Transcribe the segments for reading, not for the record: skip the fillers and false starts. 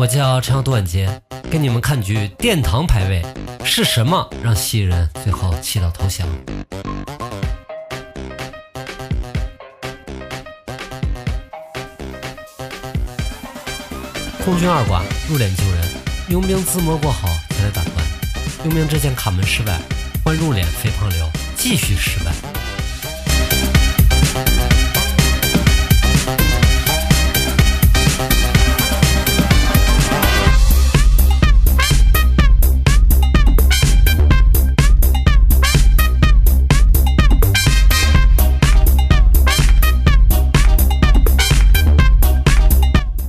我叫陈杜晚杰，跟你们看剧《殿堂排位》，是什么让西人最后气到投降？空军二寡入殓救人，佣兵自摸过好才来打官。佣兵这件卡门失败，换入殓肥胖流继续失败。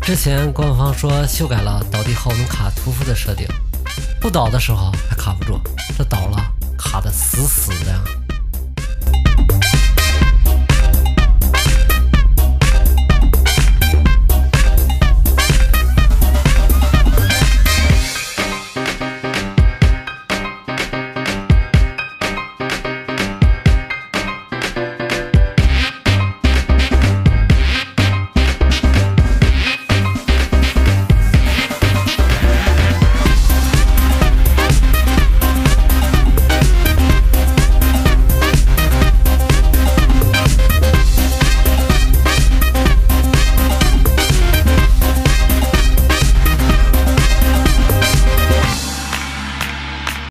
之前官方说修改了倒地后能卡屠夫的设定，不倒的时候还卡不住，这倒了卡得死死的。